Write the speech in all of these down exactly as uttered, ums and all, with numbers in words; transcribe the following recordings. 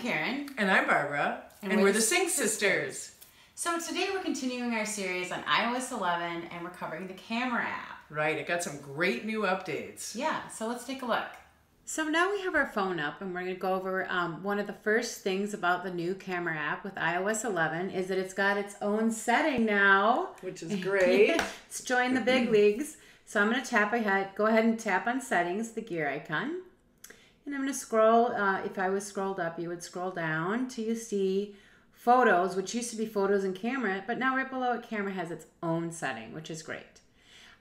Karen. And I'm Barbara. And, and we're, we're the Sync Sisters. So today we're continuing our series on i O S eleven and we're covering the camera app. Right, it got some great new updates. Yeah, so let's take a look. So now we have our phone up and we're going to go over um, one of the first things about the new camera app with i O S eleven is that it's got its own setting now. Which is great. It's joined the big leagues. So I'm going to tap ahead, go ahead and tap on settings, the gear icon. And I'm going to scroll, uh, if I was scrolled up, you would scroll down till you see photos, which used to be photos and camera, but now right below it, camera has its own setting, which is great.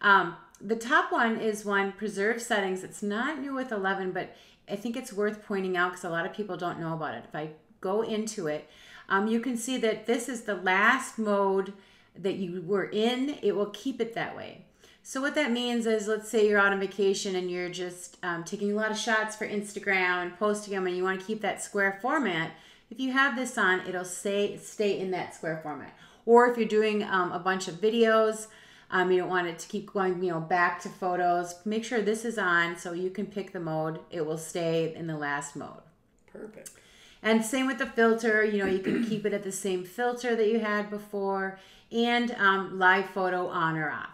Um, the top one is one, preserve settings. It's not new with eleven, but I think it's worth pointing out because a lot of people don't know about it. If I go into it, um, you can see that this is the last mode that you were in. It will keep it that way. So what that means is, let's say you're out on vacation and you're just um, taking a lot of shots for Instagram and posting them and you want to keep that square format. If you have this on, it'll stay, stay in that square format. Or if you're doing um, a bunch of videos, Um, you don't want it to keep going, you know, back to photos. Make sure this is on so you can pick the mode. It will stay in the last mode. Perfect. And same with the filter. You know, you can keep it at the same filter that you had before. And um, live photo on or off.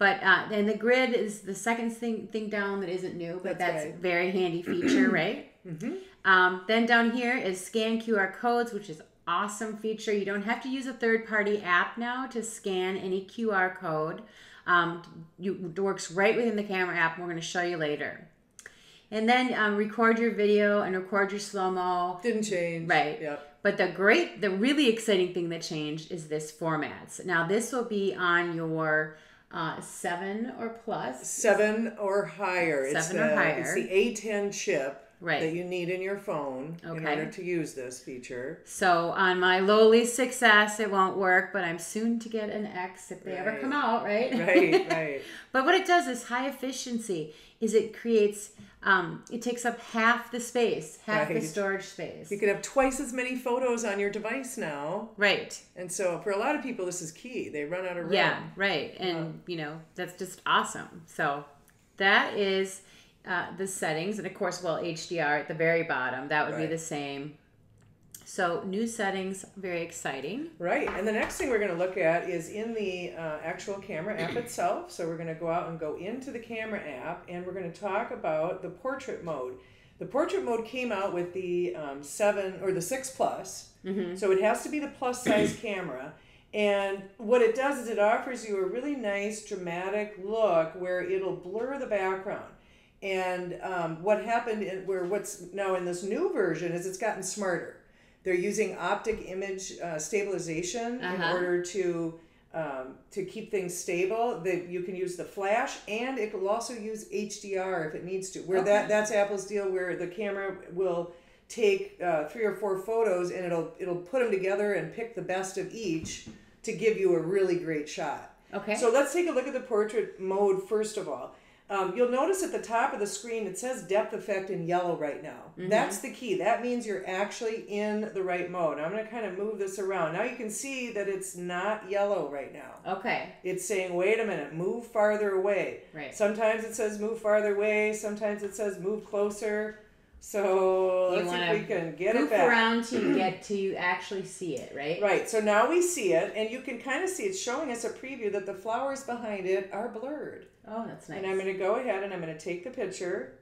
But uh, and the grid is the second thing, thing down that isn't new, but that's, that's right. A very handy feature, right? Mm-hmm. um, then down here is scan Q R codes, which is awesome feature. You don't have to use a third-party app now to scan any Q R code. Um, you, it works right within the camera app, and we're going to show you later. And then um, record your video and record your slow-mo. Didn't change. Right. Yep. But the great, the really exciting thing that changed is this format. So now this will be on your uh, seven or plus. Seven or higher. Seven it's or the, higher. It's the A ten chip. Right. That you need in your phone okay. in order to use this feature. So on my lowly six S, it won't work, but I'm soon to get an X if they right. ever come out, right? Right, right. But what it does is high efficiency is it creates, um, it takes up half the space, half right. the storage space. You can have twice as many photos on your device now. Right. And so for a lot of people, this is key. They run out of room. Yeah, right. And, um, you know, that's just awesome. So that is... Uh, the settings, and of course, well, H D R at the very bottom, that would right. be the same. So new settings, very exciting. Right, and the next thing we're going to look at is in the uh, actual camera app itself. So we're going to go out and go into the camera app, and we're going to talk about the portrait mode. The portrait mode came out with the um, seven or the six plus, mm-hmm. so it has to be the plus size camera. And what it does is it offers you a really nice dramatic look where it'll blur the background. And um, what happened in, where what's now in this new version is it's gotten smarter. They're using optic image uh, stabilization uh-huh. in order to um, to keep things stable. That you can use the flash, and it will also use H D R if it needs to. Where okay. that that's Apple's deal, where the camera will take uh, three or four photos and it'll it'll put them together and pick the best of each to give you a really great shot. Okay. So let's take a look at the portrait mode first of all. Um, you'll notice at the top of the screen, it says depth effect in yellow right now. Mm-hmm. That's the key. That means you're actually in the right mode. I'm going to kind of move this around. Now you can see that it's not yellow right now. Okay. It's saying, wait a minute, move farther away. Right. Sometimes it says move farther away. Sometimes it says move closer. So let's see if we can get it back. Move around to get to actually see it, right? Right. So now we see it, and you can kind of see it's showing us a preview that the flowers behind it are blurred. Oh, that's nice. And I'm going to go ahead and I'm going to take the picture,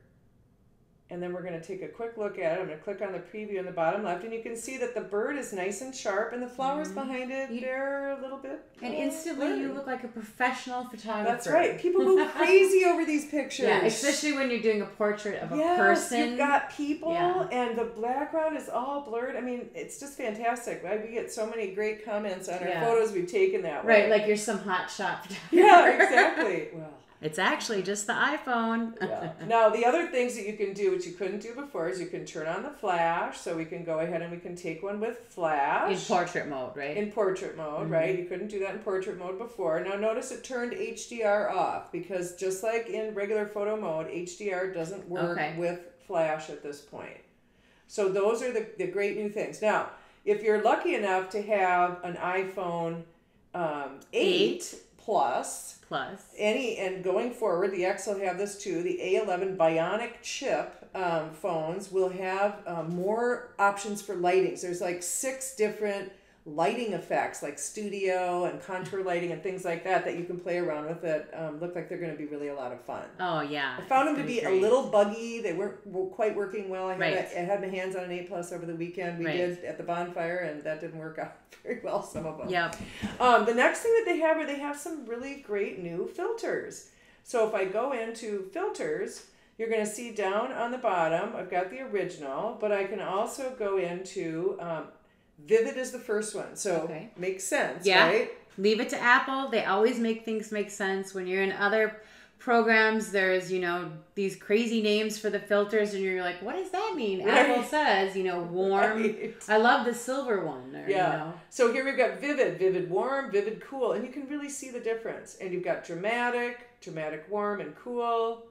and then we're going to take a quick look at it. I'm going to click on the preview in the bottom left, and you can see that the bird is nice and sharp, and the flowers mm-hmm. behind it, they're a little bit... And oh, instantly blurred. You look like a professional photographer. That's right. People go crazy over these pictures. Yeah, especially when you're doing a portrait of a yes, person. Yes, you've got people, yeah. and the background is all blurred. I mean, it's just fantastic, right? We get so many great comments on our yeah. photos we've taken that way. Right, like you're some hot shot photographer. Yeah, exactly. Well... It's actually just the iPhone. Yeah. Now, the other things that you can do, which you couldn't do before, is you can turn on the flash. So we can go ahead and we can take one with flash. In portrait mode, right? In portrait mode, mm-hmm. right? You couldn't do that in portrait mode before. Now, notice it turned H D R off because just like in regular photo mode, H D R doesn't work okay. with flash at this point. So those are the, the great new things. Now, if you're lucky enough to have an iPhone um, eight... eight. Plus. Plus. Any, and going forward, the X will have this too. The A eleven Bionic chip um, phones will have uh, more options for lighting. So there's like six different lighting effects, like studio and contour lighting and things like that, that you can play around with that um, look like they're going to be really a lot of fun. Oh, yeah. I found them to be, be a little buggy. They weren't quite working well. I had, right. a, I had my hands on an A plus over the weekend. We right. did at the bonfire, and that didn't work out very well, some of them. Yep. Um, the next thing that they have are they have some really great new filters. So if I go into filters, you're going to see down on the bottom, I've got the original, but I can also go into... Um, Vivid is the first one, so okay. makes sense, yeah. right? Leave it to Apple. They always make things make sense. When you're in other programs, there's, you know, these crazy names for the filters, and you're like, what does that mean? Right. Apple says, you know, warm. Right. I love the silver one. Or, yeah. You know. So here we've got vivid, vivid warm, vivid cool, and you can really see the difference. And you've got dramatic, dramatic warm, and cool.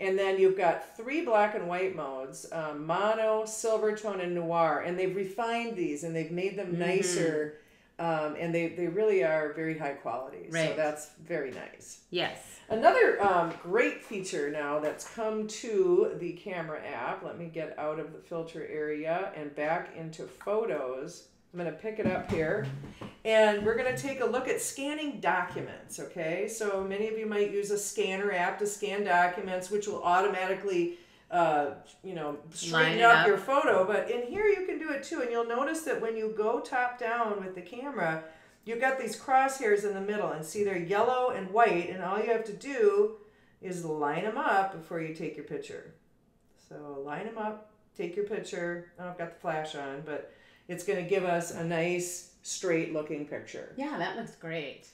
And then you've got three black and white modes, um, mono, silver tone, and noir. And they've refined these, and they've made them mm-hmm. nicer. Um, and they, they really are very high quality. Right. So that's very nice. Yes. Another um, great feature now that's come to the camera app. Let me get out of the filter area and back into photos. I'm going to pick it up here, and we're going to take a look at scanning documents, okay? So many of you might use a scanner app to scan documents, which will automatically, uh, you know, straighten up, up your photo. But in here, you can do it too, and you'll notice that when you go top down with the camera, you've got these crosshairs in the middle, and see, they're yellow and white, and all you have to do is line them up before you take your picture. So line them up, take your picture. I don't know, I've got the flash on, but... it's going to give us a nice, straight-looking picture. Yeah, that looks great.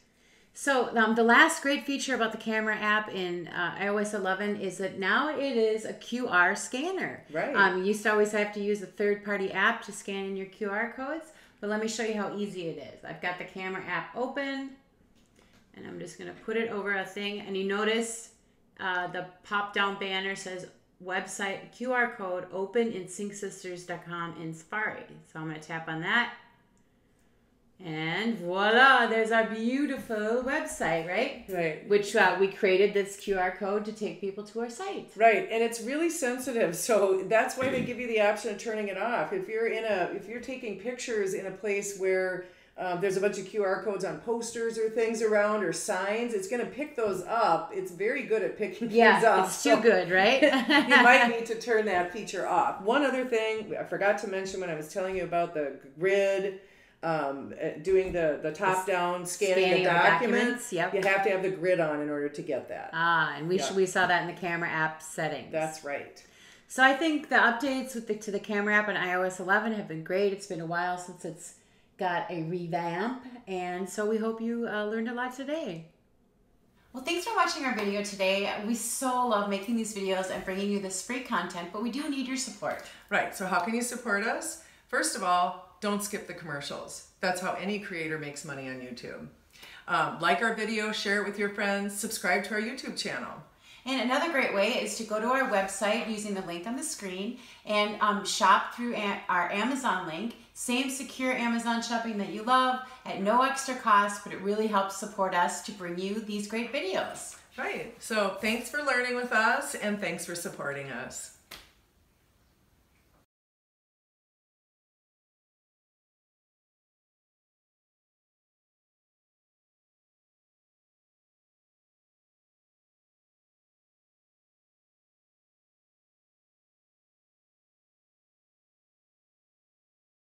So um, the last great feature about the camera app in uh, i O S eleven is that now it is a Q R scanner. Right. Um, you used to always have to use a third-party app to scan in your Q R codes, but let me show you how easy it is. I've got the camera app open, and I'm just going to put it over a thing, and you notice uh, the pop-down banner says, website Q R code open in Sync sisters dot com in Safari. So I'm going to tap on that, and voila, there's our beautiful website, right? Right. Which uh, we created this Q R code to take people to our site. Right, and it's really sensitive, so that's why they give you the option of turning it off. If you're in a, if you're taking pictures in a place where Um, there's a bunch of Q R codes on posters or things around or signs. It's going to pick those up. It's very good at picking yeah, things up. Yeah, it's too so good, right? You might need to turn that feature off. One other thing I forgot to mention when I was telling you about the grid, um, doing the, the top-down scanning, scanning the documents. documents yep. You have to have the grid on in order to get that. Ah, and we, yep. we saw that in the camera app settings. That's right. So I think the updates with the, to the camera app on i O S eleven have been great. It's been a while since it's got a revamp, and so we hope you uh, learned a lot today. Well, thanks for watching our video today. We so love making these videos and bringing you this free content, but we do need your support. Right, so how can you support us? First of all, don't skip the commercials. That's how any creator makes money on YouTube. Um, like our video, share it with your friends, subscribe to our YouTube channel. And another great way is to go to our website using the link on the screen and um, shop through our Amazon link. Same secure Amazon shopping that you love at no extra cost, but it really helps support us to bring you these great videos. Right. So thanks for learning with us, and thanks for supporting us.